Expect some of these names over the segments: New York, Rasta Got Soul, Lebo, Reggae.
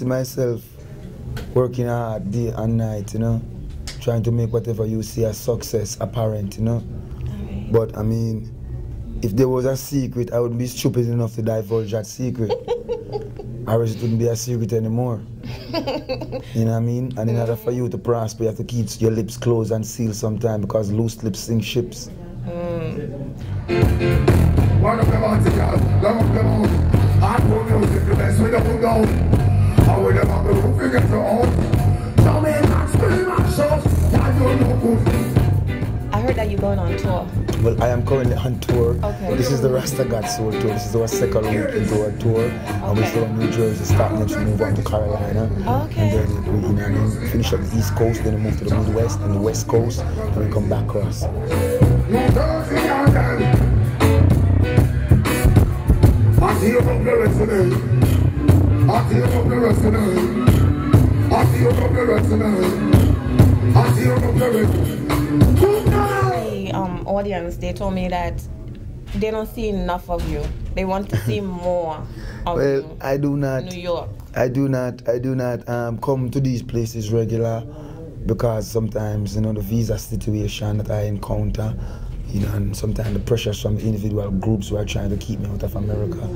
see myself working hard day and night, you know, trying to make whatever you see as success apparent, you know. Right. But I mean, if there was a secret, I would be stupid enough to divulge that secret. Or it wouldn't be a secret anymore. You know what I mean? And in order for you to prosper, you have to keep your lips closed and sealed sometimes, because loose lips sink ships. One of them on the job, one of them on. I put music the best way to put down. I would have a little figure to own. Tell me, that's pretty much so. I don't know good. I heard that you're going on tour. Well, I am currently on tour. Okay. This is the Rasta Got Soul tour. This is our second week into our tour. Okay. And we start in New Jersey, start next, we move on to Carolina. Okay. And then we finish up the East Coast, then we move to the Midwest and the West Coast, and we come back across. Audience, they told me that they don't see enough of you. They want to see more of you. Well, I do not. New York. I do not come to these places regular, because sometimes, you know, the visa situation that I encounter, you know, and sometimes the pressures from individual groups who are trying to keep me out of America.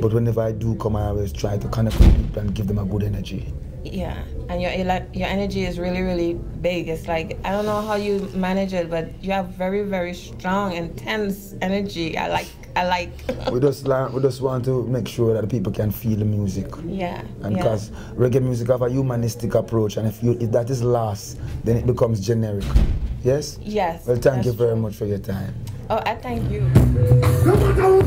But whenever I do come, I always try to connect with people and give them a good energy. Yeah, and your energy is really, really big. It's like, I don't know how you manage it, but you have very, very strong, intense energy. I like. we just want to make sure that people can feel the music. Yeah. And because reggae music have a humanistic approach, and if that is lost, then it becomes generic. Yes? Yes. Well, thank you very much for your time. Oh, I thank you. Now we don't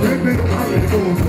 think we don't have it.